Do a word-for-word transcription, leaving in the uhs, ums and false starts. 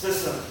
Sesan.